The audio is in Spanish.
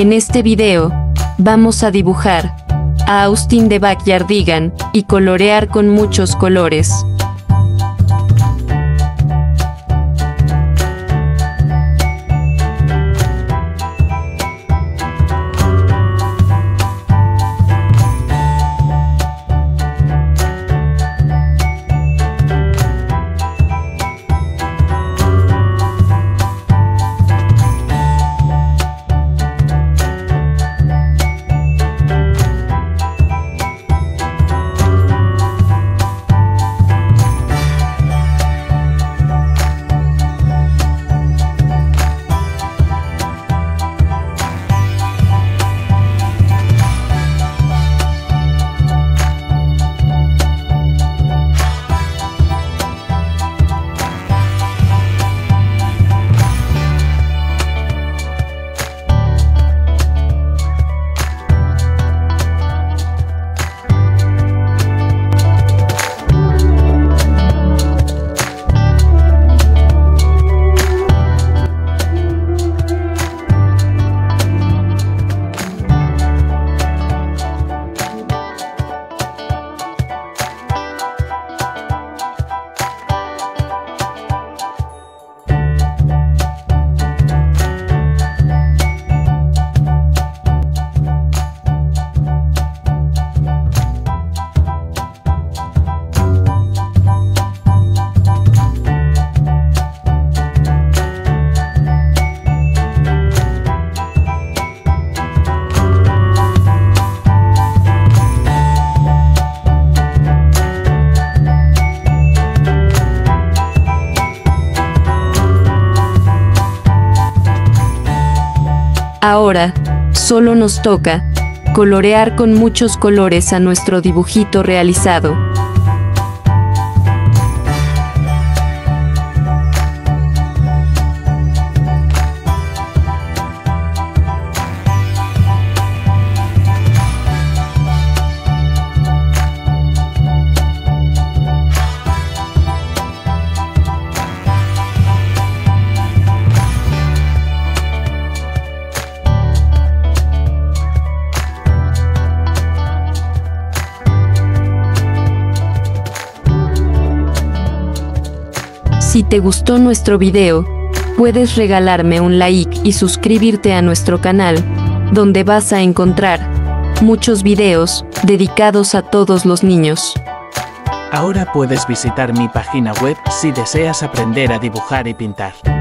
En este video, vamos a dibujar a Austin de Backyardigan y colorear con muchos colores. Ahora, solo nos toca colorear con muchos colores a nuestro dibujito realizado. Si te gustó nuestro video, puedes regalarme un like y suscribirte a nuestro canal, donde vas a encontrar muchos videos dedicados a todos los niños. Ahora puedes visitar mi página web si deseas aprender a dibujar y pintar.